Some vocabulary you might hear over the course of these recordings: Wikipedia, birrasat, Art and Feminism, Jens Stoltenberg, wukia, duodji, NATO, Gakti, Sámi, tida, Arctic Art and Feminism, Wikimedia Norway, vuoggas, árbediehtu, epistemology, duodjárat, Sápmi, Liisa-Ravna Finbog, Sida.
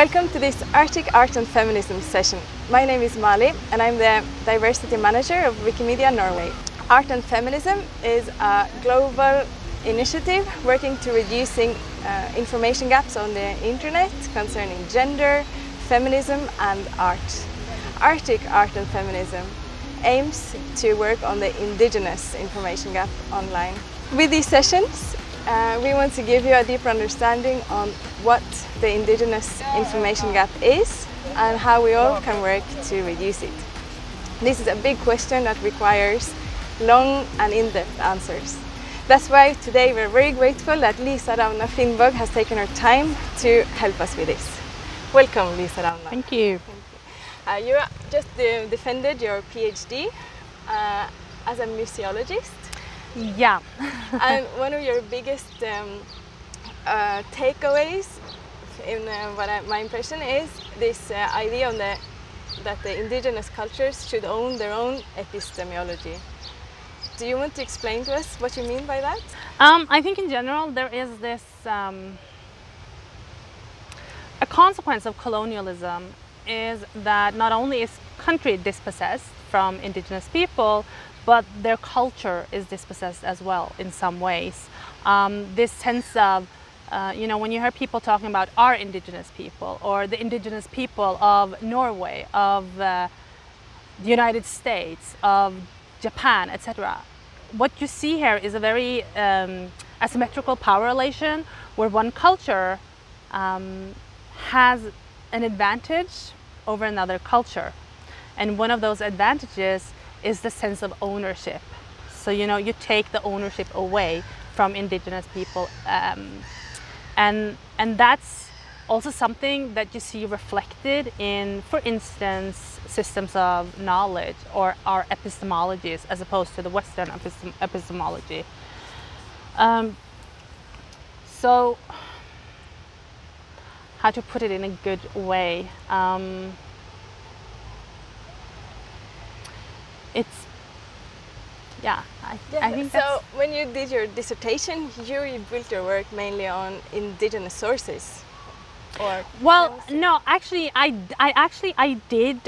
Welcome to this Arctic Art and Feminism session. My name is Mali and I'm the Diversity Manager of Wikimedia Norway. Art and Feminism is a global initiative working to reducing information gaps on the internet concerning gender, feminism and art. Arctic Art and Feminism aims to work on the indigenous information gap online. With these sessions, we want to give you a deeper understanding on what the indigenous information gap is and how we all can work to reduce it. This is a big question that requires long and in-depth answers. That's why today we're very grateful that Liisa-Ravna Finbog has taken her time to help us with this. Welcome, Liisa-Ravna. Thank you. Thank you. You just defended your PhD as a museologist. Yeah. And one of your biggest takeaways, in my impression, is this idea on that the indigenous cultures should own their own epistemology. Do you want to explain to us what you mean by that? I think in general there is this a consequence of colonialism is that not only is country dispossessed from indigenous people, but their culture is dispossessed as well in some ways. This sense of, you know, when you hear people talking about our indigenous people or the indigenous people of Norway, of the United States, of Japan, etc. What you see here is a very asymmetrical power relation where one culture has an advantage over another culture. And one of those advantages is the sense of ownership. So, you know, you take the ownership away from indigenous people. And that's also something that you see reflected in, for instance, systems of knowledge or our epistemologies as opposed to the Western epistemology. So, how to put it in a good way? I think that's... So when you did your dissertation, you built your work mainly on indigenous sources. Or well, no, actually, I did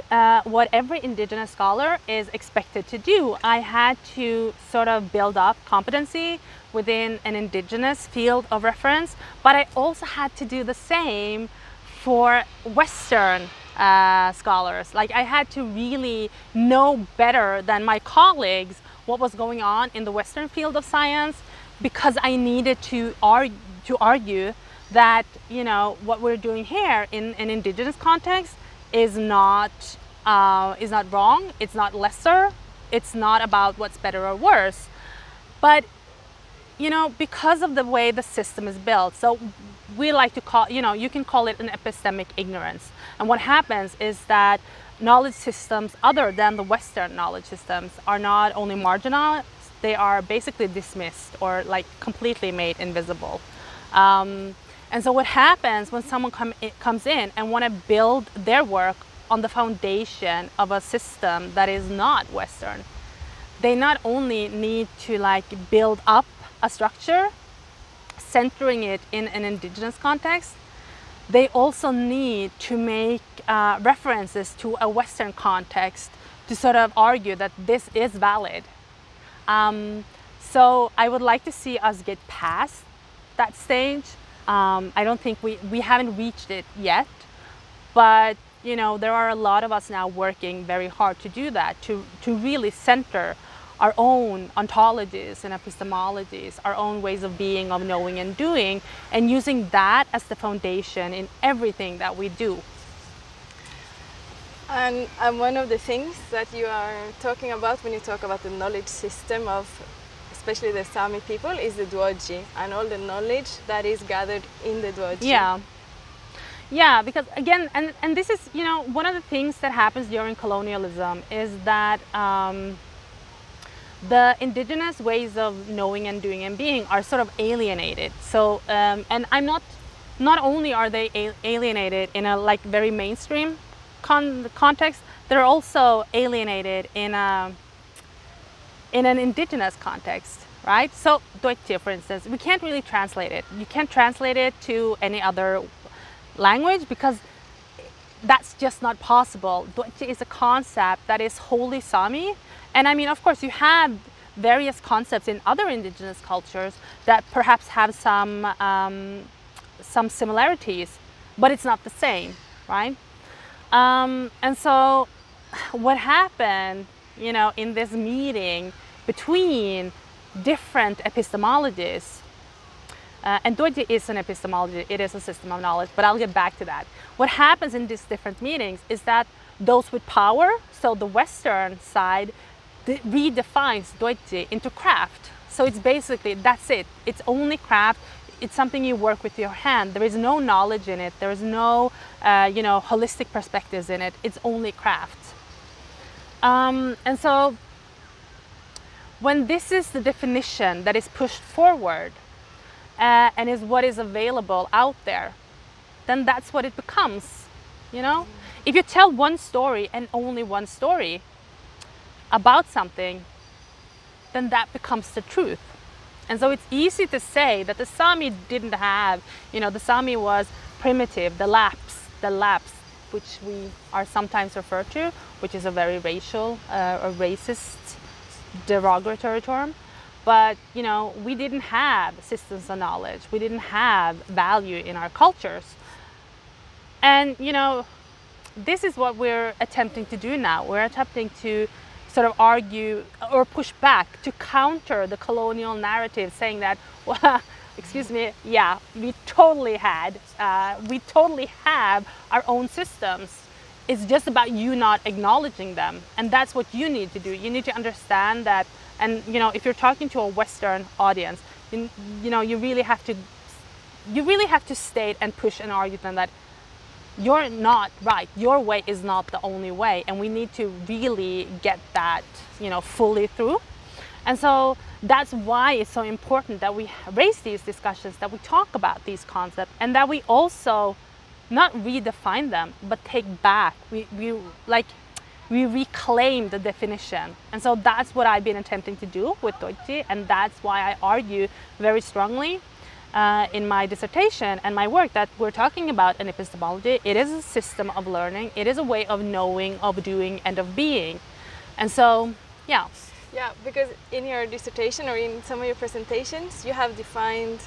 what every indigenous scholar is expected to do. I had to sort of build up competency within an indigenous field of reference, but I also had to do the same for Western scholars. Like, I had to really know better than my colleagues what was going on in the Western field of science, because I needed to argue that, you know, what we're doing here in an indigenous context is not wrong, it's not lesser, it's not about what's better or worse. But, you know, because of the way the system is built, so we like to call, you know, you can call it an epistemic ignorance. And what happens is that knowledge systems other than the Western knowledge systems are not only marginalized, they are basically dismissed or like completely made invisible. And so what happens when someone comes in and want to build their work on the foundation of a system that is not Western, they not only need to like build up a structure, centering it in an indigenous context, they also need to make references to a Western context to sort of argue that this is valid. So I would like to see us get past that stage. I don't think we haven't reached it yet, but, you know, there are a lot of us now working very hard to do that, to really center our own ontologies and epistemologies, our own ways of being, of knowing and doing, and using that as the foundation in everything that we do. And one of the things that you are talking about when you talk about the knowledge system of especially the Sámi people is the duodji and all the knowledge that is gathered in the duodji. Yeah, yeah, because again, and this is, you know, one of the things that happens during colonialism is that the indigenous ways of knowing and doing and being are sort of alienated. So, and I'm not only are they alienated in a like very mainstream context, they're also alienated in a in an indigenous context, right? So, duodji, for instance, we can't really translate it. You can't translate it to any other language because that's just not possible. Duodji is a concept that is wholly Sámi. And I mean, of course, you have various concepts in other indigenous cultures that perhaps have some similarities, but it's not the same, right? And so what happened, you know, in this meeting between different epistemologies, and duodji is an epistemology, it is a system of knowledge, but I'll get back to that. What happens in these different meetings is that those with power, so the Western side, redefines duodji into craft. So it's basically, that's it. It's only craft. It's something you work with your hand. There is no knowledge in it. There is no, you know, holistic perspectives in it. It's only craft. And so when this is the definition that is pushed forward, and is what is available out there, then that's what it becomes, you know? If you tell one story and only one story about something, then that becomes the truth. And so it's easy to say that the Sámi didn't have, you know, the Sámi was primitive, the lapse, which we are sometimes referred to, which is a very racial or racist derogatory term. But, you know, we didn't have systems of knowledge. We didn't have value in our cultures. And, you know, this is what we're attempting to do now. We're attempting to sort of argue or push back to counter the colonial narrative, saying that, well, excuse me, yeah, we totally have our own systems. It's just about you not acknowledging them. And that's what you need to do. You need to understand that. And, you know, if you're talking to a Western audience, you know, you really have to state and push and argue them that you're not right. Your way is not the only way. And we need to really get that, you know, fully through. And so that's why it's so important that we raise these discussions, that we talk about these concepts, and that we also not redefine them, but take back. We reclaim the definition. And so that's what I've been attempting to do with duodji, and that's why I argue very strongly in my dissertation and my work that we're talking about an epistemology. It is a system of learning. It is a way of knowing, of doing, and of being. And so, yeah. Yeah, because in your dissertation or in some of your presentations, you have defined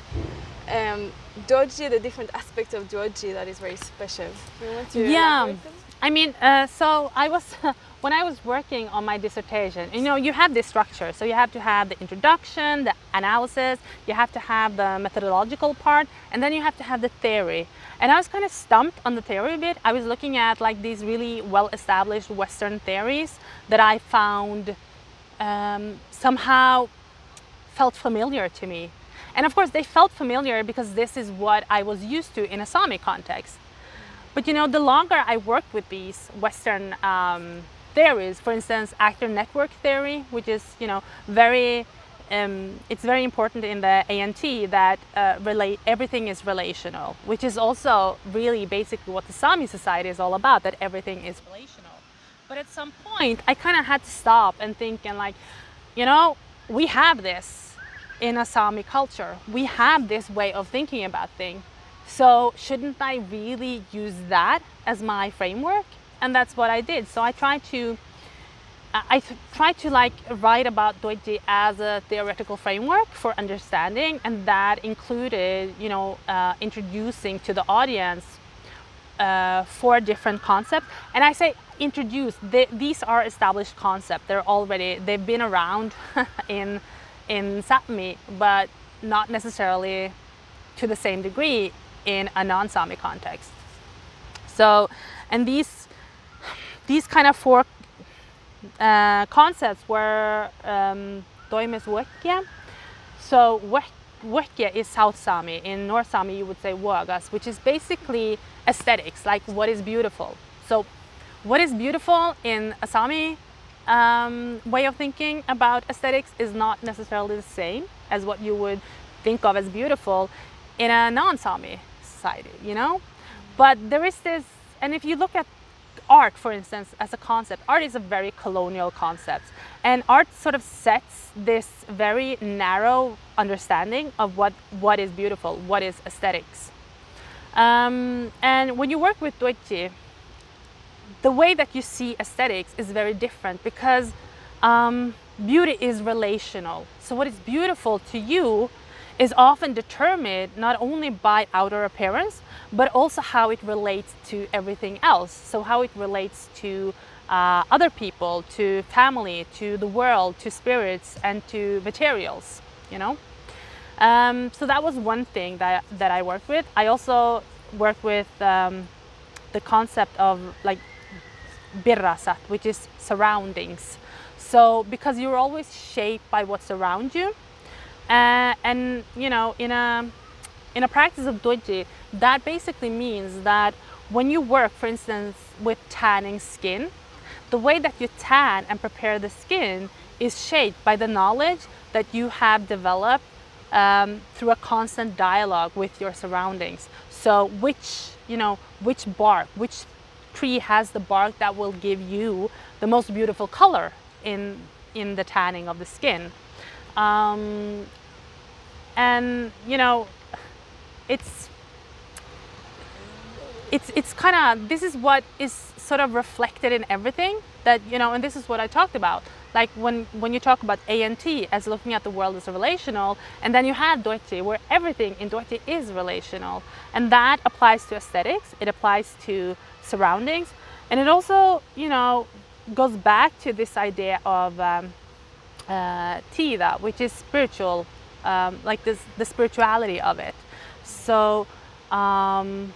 duodji, the different aspects of duodji that is very special. You want to elaborate them? I mean, so I was, when I was working on my dissertation, you know, you have this structure. So you have to have the introduction, the analysis, you have to have the methodological part, and then you have to have the theory. And I was kind of stumped on the theory a bit. I was looking at like these really well-established Western theories that I found somehow felt familiar to me. And of course, they felt familiar because this is what I was used to in a Sámi context. But, you know, the longer I worked with these Western theories, for instance, actor network theory, which is, you know, it's very important in the ANT that everything is relational, which is also really basically what the Sámi society is all about, that everything is relational. But at some point, I kind of had to stop and think and like, you know, we have this in a Sámi culture. We have this way of thinking about things. So shouldn't I really use that as my framework? And that's what I did. So I tried to like write about duodji as a theoretical framework for understanding, and that included, you know, introducing to the audience four different concepts. And I say introduce. These are established concepts. They've been around in Sápmi, but not necessarily to the same degree in a non-Sámi context. So, and these kind of four concepts were wukia. So wukia is South Sámi. In North Sámi, you would say vuoggas, which is basically aesthetics, like what is beautiful. So, what is beautiful in a Sámi way of thinking about aesthetics is not necessarily the same as what you would think of as beautiful in a non-Sámi society, you know? But there is this, and if you look at art, for instance, as a concept, art is a very colonial concept. And art sort of sets this very narrow understanding of what is beautiful, what is aesthetics. And when you work with duodji, the way that you see aesthetics is very different, because beauty is relational. So what is beautiful to you is often determined not only by outer appearance, but also how it relates to everything else. So how it relates to other people, to family, to the world, to spirits, and to materials, you know. So that was one thing that I worked with. I also worked with the concept of like birrasat, which is surroundings. So because you're always shaped by what's around you, and you know, in a practice of duodji, that basically means that when you work, for instance, with tanning skin, the way that you tan and prepare the skin is shaped by the knowledge that you have developed through a constant dialogue with your surroundings. So which bark, which tree has the bark that will give you the most beautiful color in the tanning of the skin. And you know, it's kind of, this is what is sort of reflected in everything that, you know, and this is what I talked about. Like when you talk about ANT as looking at the world as a relational, and then you have duodji, where everything in duodji is relational. And that applies to aesthetics, it applies to surroundings, and it also, you know, goes back to this idea of tida, which is spiritual, like this, the spirituality of it. So, and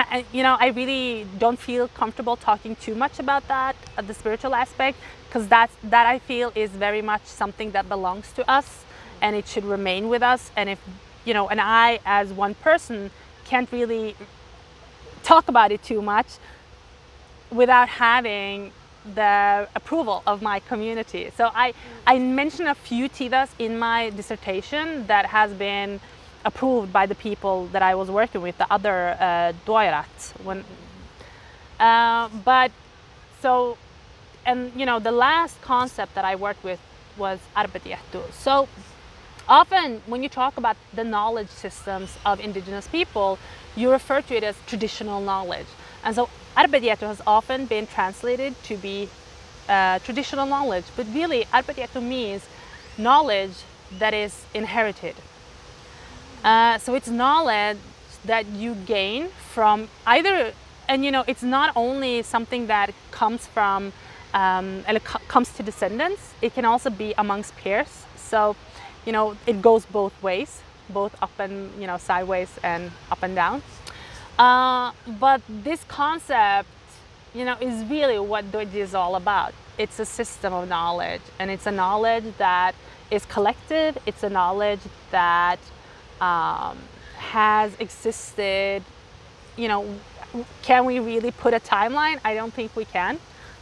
I, you know, I really don't feel comfortable talking too much about that, the spiritual aspect, because that I feel is very much something that belongs to us, and it should remain with us. And if, you know, and I as one person can't really talk about it too much without having the approval of my community. So I mentioned a few tidas in my dissertation that has been approved by the people that I was working with, the other duodjárat. But so, and you know, the last concept that I worked with was árbediehtu. So often when you talk about the knowledge systems of indigenous people, you refer to it as traditional knowledge. And so árbediehtu has often been translated to be traditional knowledge, but really árbediehtu means knowledge that is inherited. So it's knowledge that you gain from either, and you know, it's not only something that comes from, and it comes to descendants, it can also be amongst peers. So, you know, it goes both ways, both up and, you know, sideways and up and down. But this concept, you know, is really what duodji is all about. It's a system of knowledge, and it's a knowledge that is collective. It's a knowledge that has existed. You know, can we really put a timeline? I don't think we can,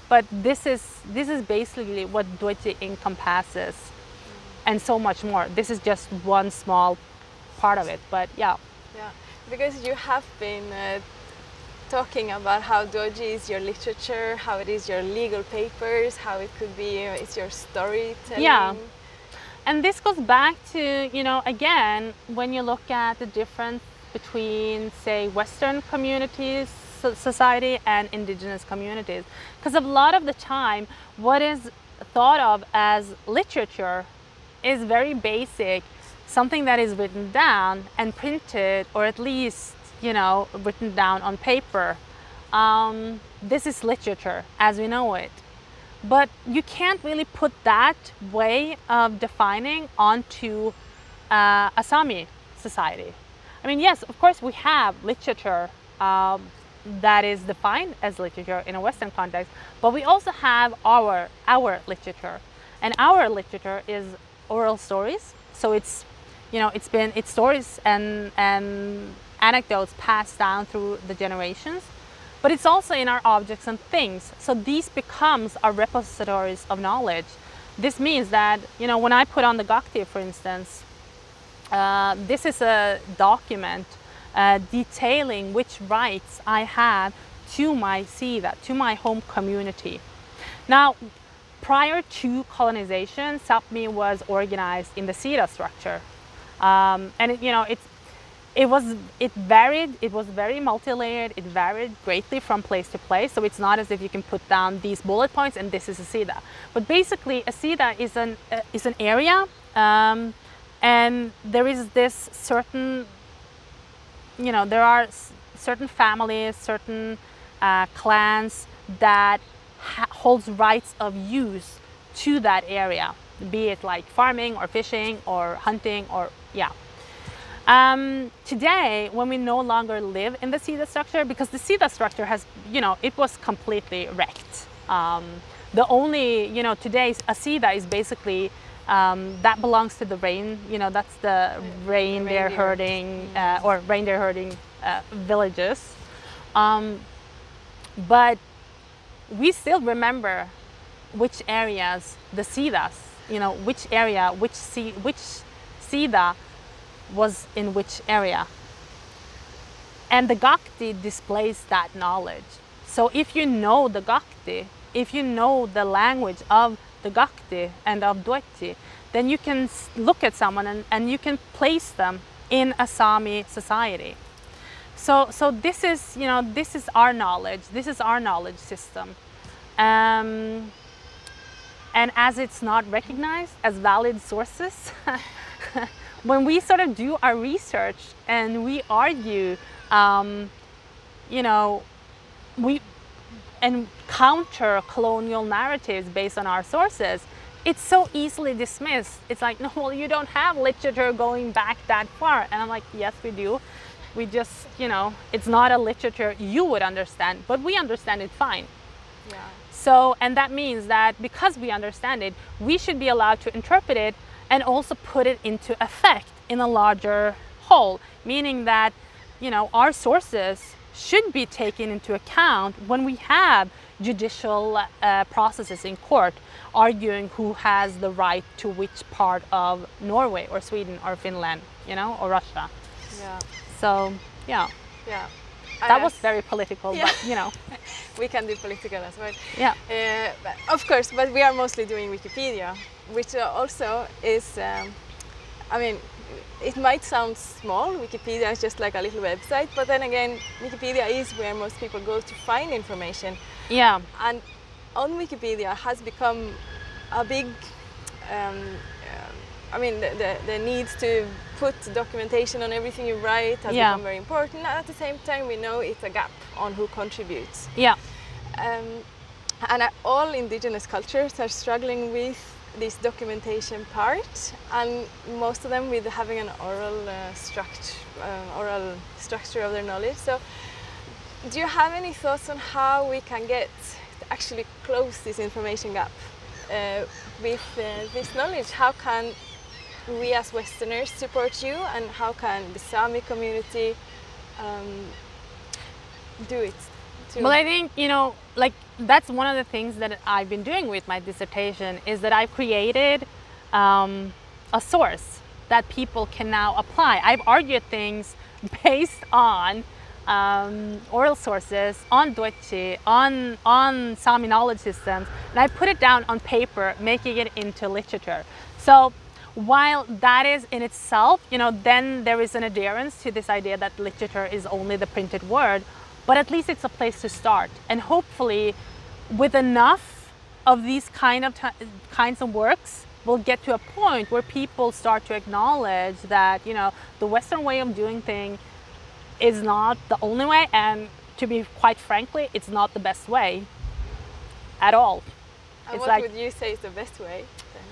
but this is basically what duodji encompasses, and so much more. This is just one small part of it, but yeah. Yeah, because you have been talking about how duodji is your literature, how it is your legal papers, how it could be, it's your storytelling. Yeah. And this goes back to, you know, again, when you look at the difference between, say, Western communities, society, and indigenous communities. Because a lot of the time, what is thought of as literature is very basic, something that is written down and printed, or at least, you know, written down on paper. This is literature as we know it. But you can't really put that way of defining onto a Sámi society. I mean, yes, of course, we have literature that is defined as literature in a Western context, but we also have our literature, and our literature is oral stories. So it's, you know, it's stories and anecdotes passed down through the generations. But it's also in our objects and things. So these becomes our repositories of knowledge. This means that, you know, when I put on the Gakti, for instance, this is a document detailing which rights I have to my Sida, to my home community. Now, prior to colonization, Sápmi was organized in the Sida structure. And, you know, It varied, it was very multi-layered, it varied greatly from place to place, so it's not as if you can put down these bullet points and this is a Sida. But basically a Sida is an area, and there is this certain, you know, there are certain families, certain clans that holds rights of use to that area, be it like farming or fishing or hunting or, yeah. Today, when we no longer live in the Sida structure, because the Sida structure has, you know, it was completely wrecked. The only, you know, today's a Sida is basically, that belongs to the rain, you know, that's the reindeer herding or reindeer herding villages. But we still remember which areas, the Sidas, you know, which area, which Sida was in which area. And the Gakti displays that knowledge. So if you know the Gakti, if you know the language of the Gakti and of duodji, then you can look at someone and you can place them in a Sámi society. So this is, you know, this is our knowledge. This is our knowledge system. And as it's not recognized as valid sources, when we sort of do our research and we argue, you know, and counter colonial narratives based on our sources, it's so easily dismissed. It's like, no, well, you don't have literature going back that far. And I'm like, yes, we do. We just, you know, it's not a literature you would understand, but we understand it fine. Yeah. So, and that means that because we understand it, we should be allowed to interpret it and also put it into effect in a larger whole, meaning that, you know, our sources should be taken into account when we have judicial processes in court arguing who has the right to which part of Norway or Sweden or Finland, you know, or Russia. Yeah. So, yeah. Yeah. That was very political, yeah. But you know. We can do political as well. Yeah. Of course, but we are mostly doing Wikipedia, which also is, I mean, it might sound small. Wikipedia is just like a little website, but then again, Wikipedia is where most people go to find information. Yeah. And on Wikipedia has become a big, I mean, the needs to put documentation on everything you write has become very important. And at the same time, we know it's a gap on who contributes. Yeah. And all indigenous cultures are struggling with this documentation part, and most of them with having an oral structure of their knowledge. So, do you have any thoughts on how we can actually close this information gap with this knowledge? How can we as Westerners support you, and how can the Sámi community do it? Well, I think, you know, like that's one of the things that I've been doing with my dissertation is that I've created a source that people can now apply. I've argued things based on oral sources, on duodji, on Sámi knowledge systems, and I put it down on paper, making it into literature. So while that is in itself, you know, then there is an adherence to this idea that literature is only the printed word. But at least it's a place to start, and hopefully with enough of these kinds of works, we'll get to a point where people start to acknowledge that, you know, the Western way of doing things is not the only way, and to be quite frankly, it's not the best way at all. And what, like, would you say is the best way then?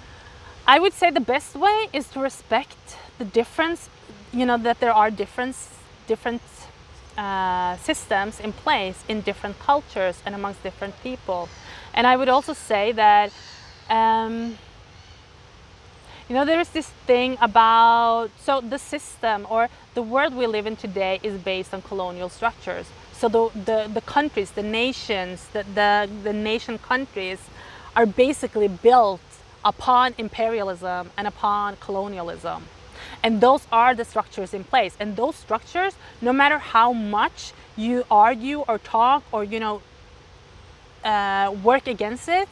I would say the best way is to respect the difference, you know, that there are different systems in place in different cultures and amongst different people. And I would also say that, you know, there is this thing about, so the system or the world we live in today is based on colonial structures. So the countries, the nations, the nation countries are basically built upon imperialism and upon colonialism. And those are the structures in place. And those structures, no matter how much you argue or talk or, you know, work against it,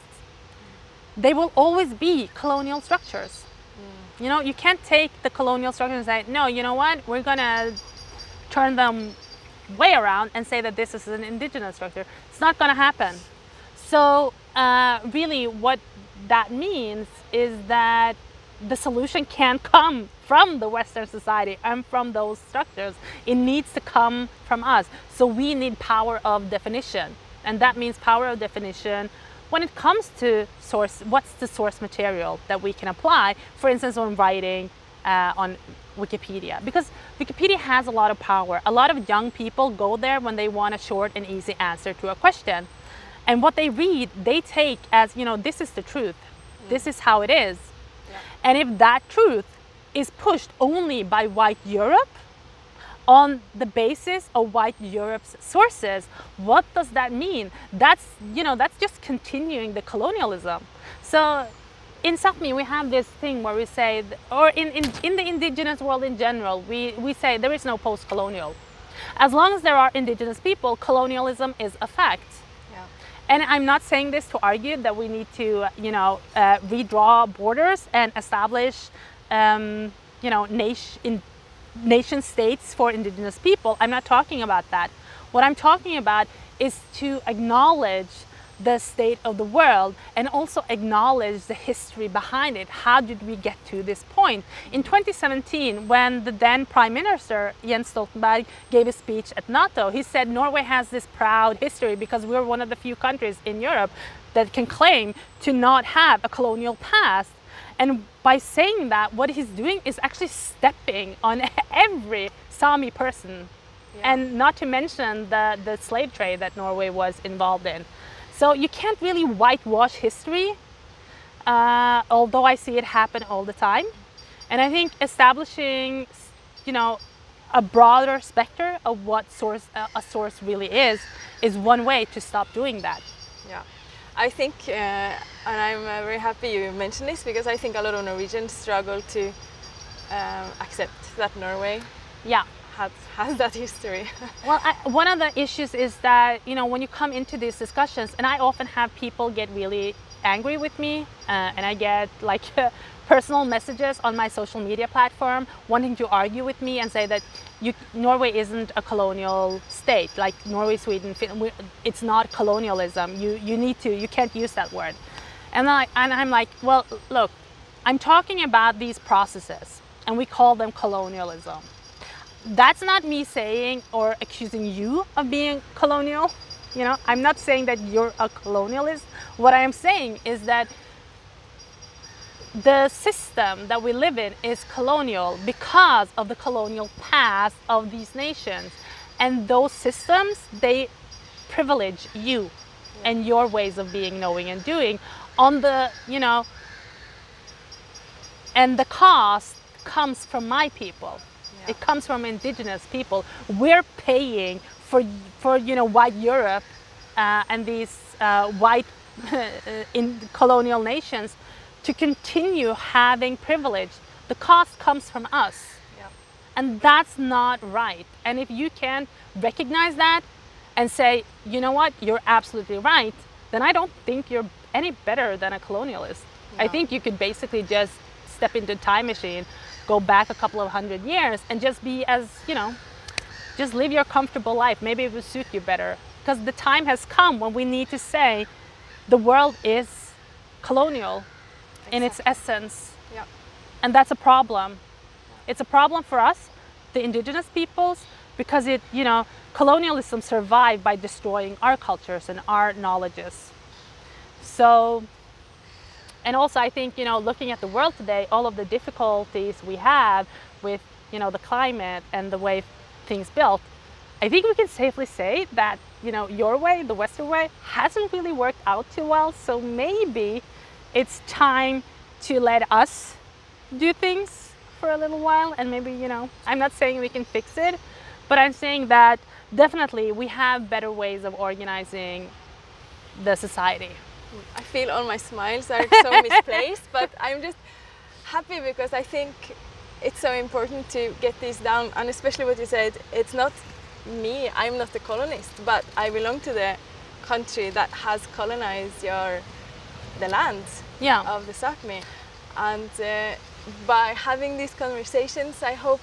they will always be colonial structures. Mm. You know, you can't take the colonial structure and say, no, you know what, we're gonna turn them way around and say that this is an indigenous structure. It's not going to happen. So really what that means is that the solution can't come from the Western society and from those structures. It needs to come from us. So we need power of definition. And that means power of definition when it comes to source, what's the source material that we can apply, for instance, on writing on Wikipedia. Because Wikipedia has a lot of power. A lot of young people go there when they want a short and easy answer to a question. And what they read, they take as, you know, this is the truth. This is how it is. Yeah. And if that truth is pushed only by white Europe, on the basis of white Europe's sources, what does that mean? That's, you know, that's just continuing the colonialism. So in Sápmi we have this thing where we say, or in the indigenous world in general, we say there is no post-colonial. As long as there are indigenous people, colonialism is a fact. Yeah. And I'm not saying this to argue that we need to, you know, redraw borders and establish, you know, nation states for indigenous people. I'm not talking about that. What I'm talking about is to acknowledge the state of the world and also acknowledge the history behind it. How did we get to this point? In 2017, when the then Prime Minister Jens Stoltenberg gave a speech at NATO, he said Norway has this proud history because we're one of the few countries in Europe that can claim to not have a colonial past. And by saying that, what he's doing is actually stepping on every Sámi person. Yeah. And not to mention the slave trade that Norway was involved in. So you can't really whitewash history, although I see it happen all the time. And I think establishing, you know, a broader spectrum of what source, a source really is one way to stop doing that. Yeah. I think, and I'm very happy you mentioned this, because I think a lot of Norwegians struggle to accept that Norway has that history. Well, one of the issues is that, you know, when you come into these discussions, and I often have people get really angry with me, and I get like personal messages on my social media platform wanting to argue with me and say that Norway isn't a colonial state, like Norway, Sweden, Finland, it's not colonialism. You can't use that word. And I'm like, well, look, I'm talking about these processes and we call them colonialism. That's not me saying or accusing you of being colonial. You know, I'm not saying that you're a colonialist. What I am saying is that the system that we live in is colonial because of the colonial past of these nations. And those systems, they privilege you and your ways of being, knowing and doing on the, you know, and the cost comes from my people. Yeah. It comes from indigenous people. We're paying for you know, white Europe and these white in colonial nations to continue having privilege. The cost comes from us. Yeah. And that's not right. And if you can recognize that and say, you know what, you're absolutely right, then I don't think you're any better than a colonialist. Yeah. I think you could basically just step into a time machine, go back a couple of hundred years and just be as, you know, just live your comfortable life. Maybe it will suit you better. Because the time has come when we need to say the world is colonial. In its essence. Yeah. And that's a problem. It's a problem for us, the indigenous peoples, because it, you know, colonialism survived by destroying our cultures and our knowledges. So, and also I think, you know, looking at the world today, all of the difficulties we have with, you know, the climate and the way things built, I think we can safely say that, you know, your way, the Western way, hasn't really worked out too well. So maybe it's time to let us do things for a little while. And maybe, you know, I'm not saying we can fix it, but I'm saying that definitely we have better ways of organizing the society. I feel all my smiles are so misplaced, but I'm just happy because I think it's so important to get this down. And especially what you said, it's not me, I'm not a colonist, but I belong to the country that has colonized the land of the Sápmi, and by having these conversations, I hope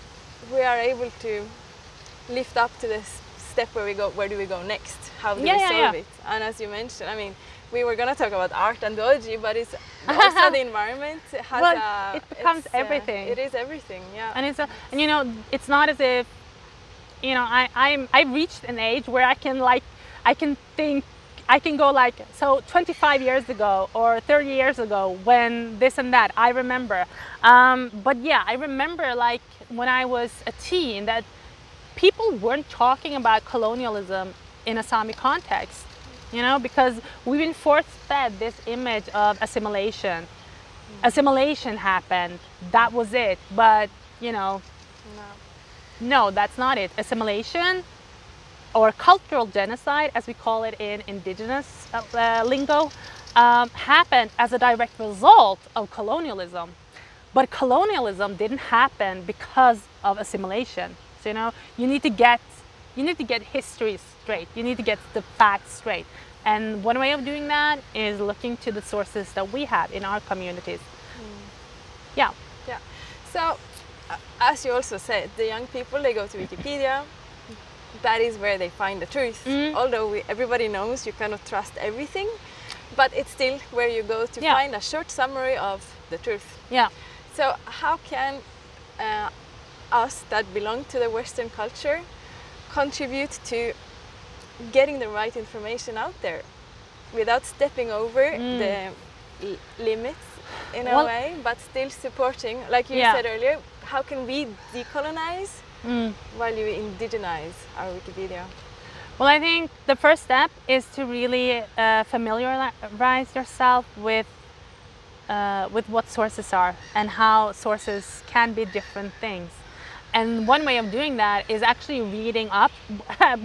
we are able to lift up to this step where we go, where do we go next? How do we solve it? And as you mentioned, I mean, we were going to talk about art and duodji, but it's also the environment has it becomes everything. It is everything, yeah. And it's and you know, it's not as if, you know, I've reached an age where I can go like, so 25 years ago or 30 years ago when this and that, I remember. But yeah, I remember like when I was a teen that people weren't talking about colonialism in a Sámi context, you know, because we've been force-fed this image of assimilation. Assimilation happened, that was it, but you know, no, that's not it. Assimilation, or cultural genocide, as we call it in indigenous lingo, happened as a direct result of colonialism. But colonialism didn't happen because of assimilation. So, you know, you need to get history straight. You need to get the facts straight. And one way of doing that is looking to the sources that we have in our communities. Yeah. Yeah. So, as you also said, the young people, they go to Wikipedia. That is where they find the truth. Although everybody knows you cannot trust everything, but it's still where you go to find a short summary of the truth. Yeah. So how can us that belong to the Western culture contribute to getting the right information out there without stepping over the limits in a way, but still supporting, like you said earlier, how can we decolonize while you indigenize our Wikipedia? Well, I think the first step is to really familiarize yourself with what sources are and how sources can be different things. And one way of doing that is actually reading up,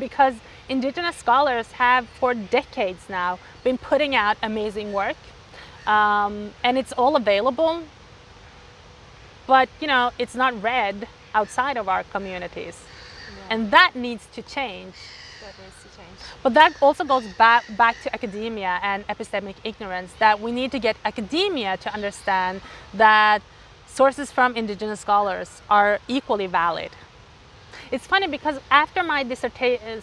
because indigenous scholars have for decades now been putting out amazing work, and it's all available, but you know, it's not read outside of our communities, and that needs to change. But that also goes back to academia and epistemic ignorance, that we need to get academia to understand that sources from indigenous scholars are equally valid. It's funny because after my dissertation,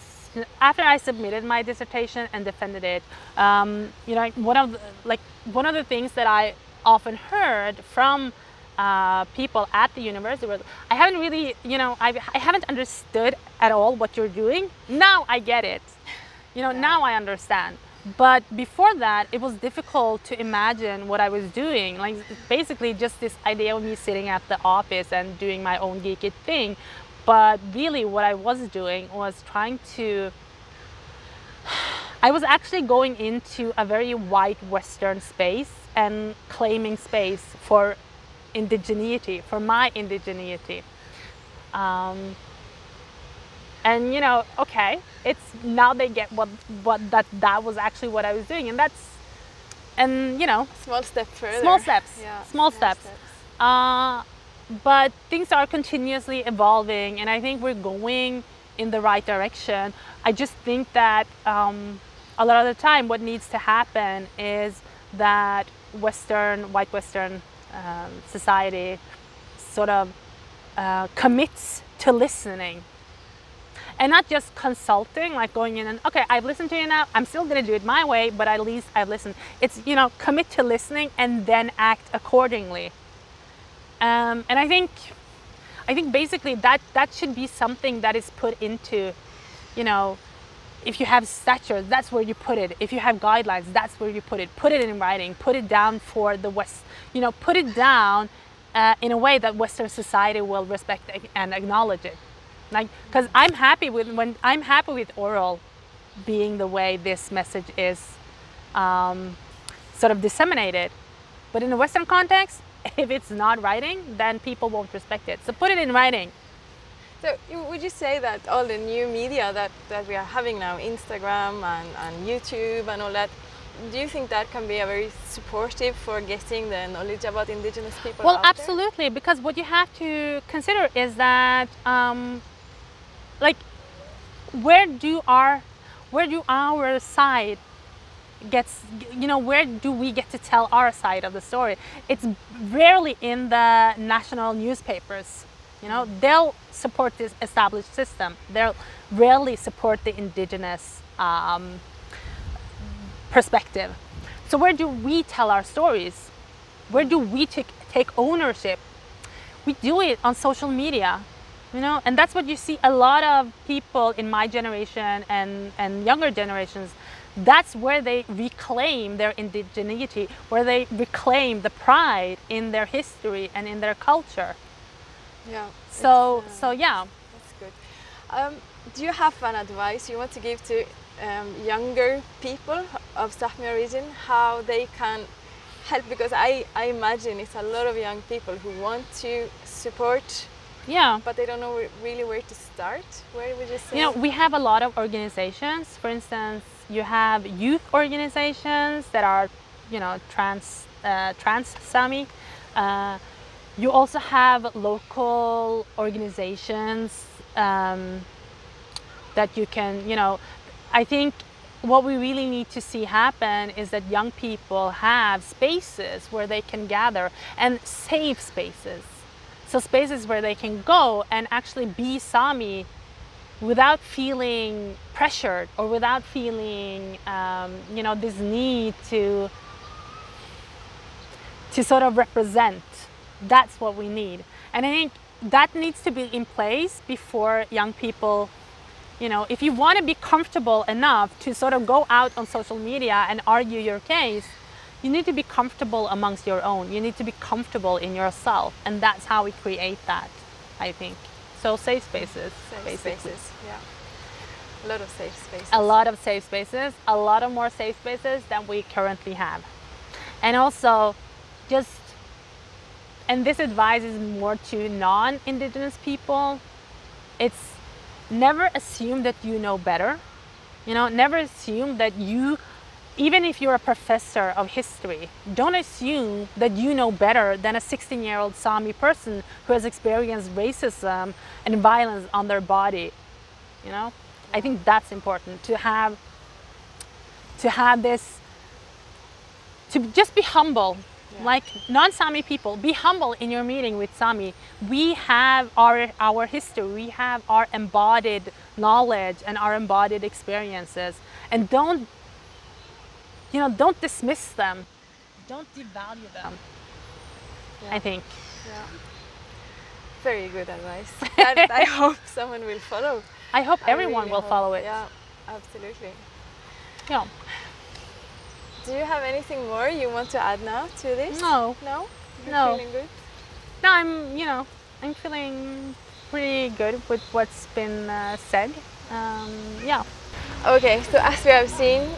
after I submitted my dissertation and defended it, you know, one of the things that I often heard from people at the university was, I haven't really, you know, I haven't understood at all what you're doing. Now I get it. You know, now I understand. But before that, it was difficult to imagine what I was doing. Like, basically just this idea of me sitting at the office and doing my own geeky thing. But really what I was doing was I was actually going into a very white Western space and claiming space for indigeneity, for my indigeneity, and you know, okay, it's now they get that was actually what I was doing, and that's, and you know, small steps further. Small steps. But things are continuously evolving, and I think we're going in the right direction. I just think that a lot of the time, what needs to happen is that white Western society sort of commits to listening, and not just consulting, like going in and, okay, I've listened to you now, I'm still going to do it my way, but at least I've listened. It's, you know, commit to listening and then act accordingly. And I think basically that should be something that is put into, you know, if you have stature, that's where you put it. If you have guidelines, that's where you put it. Put it in writing. Put it down for the West. You know, put it down in a way that Western society will respect and acknowledge it. Like, because I'm happy with oral being the way this message is sort of disseminated. But in a Western context, if it's not writing, then people won't respect it. So put it in writing. So would you say that all the new media that we are having now, Instagram and YouTube and all that, do you think that can be a very supportive for getting the knowledge about indigenous people? Well, absolutely, because what you have to consider is that, like, where do our side gets, you know, where do we get to tell our side of the story? It's rarely in the national newspapers. You know, they'll support this established system. They'll rarely support the indigenous perspective. So where do we tell our stories? Where do we take ownership? We do it on social media, you know, and that's what you see a lot of people in my generation and younger generations. That's where they reclaim their indigeneity, where they reclaim the pride in their history and in their culture. Yeah. So yeah. That's good. Do you have an advice you want to give to younger people of Sápmi region, how they can help? Because I imagine it's a lot of young people who want to support, yeah, but they don't know really where to start. Where would you say? You know, we have a lot of organizations. For instance, you have youth organizations that are, you know, trans Sámi. You also have local organizations that you can, you know, I think what we really need to see happen is that young people have spaces where they can gather, and safe spaces. So spaces where they can go and actually be Sámi without feeling pressured or without feeling, you know, this need to sort of represent. That's what we need. And I think that needs to be in place before young people, you know, if you want to be comfortable enough to sort of go out on social media and argue your case, you need to be comfortable amongst your own. You need to be comfortable in yourself. And that's how we create that, I think. So safe spaces, safe spaces, yeah. A lot of safe spaces. A lot of safe spaces, a lot of more safe spaces than we currently have. And also just, and this advice is more to non-Indigenous people. It's never assume that you know better. You know, never assume that you, even if you're a professor of history, don't assume that you know better than a 16-year-old Sámi person who has experienced racism and violence on their body. You know, I think that's important to have this, to just be humble. Yeah. Like non-Sámi people, be humble in your meeting with Sámi. We have our history, we have our embodied knowledge and our embodied experiences, and don't, you know, don't dismiss them, don't devalue them. Yeah. I think. Yeah. Very good advice. And I hope someone will follow. I hope everyone will follow it. Yeah, absolutely. Yeah. Do you have anything more you want to add now to this? No. No? No. Feeling good? No, I'm, you know, I'm feeling pretty good with what's been said. Yeah. Okay, so as we have seen,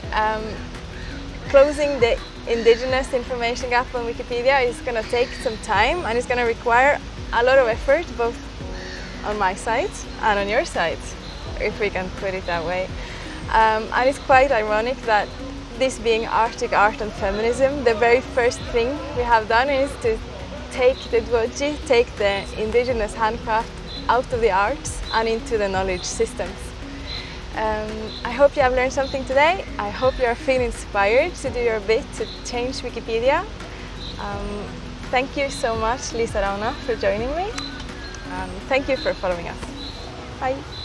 closing the indigenous information gap on Wikipedia is going to take some time, and it's going to require a lot of effort, both on my side and on your side, if we can put it that way. And it's quite ironic that this being Arctic Art and Feminism, the very first thing we have done is to take the duodji, take the indigenous handcraft out of the arts and into the knowledge systems. I hope you have learned something today. I hope you are feeling inspired to do your bit to change Wikipedia. Thank you so much, Liisa-Ravna, for joining me. Thank you for following us. Bye.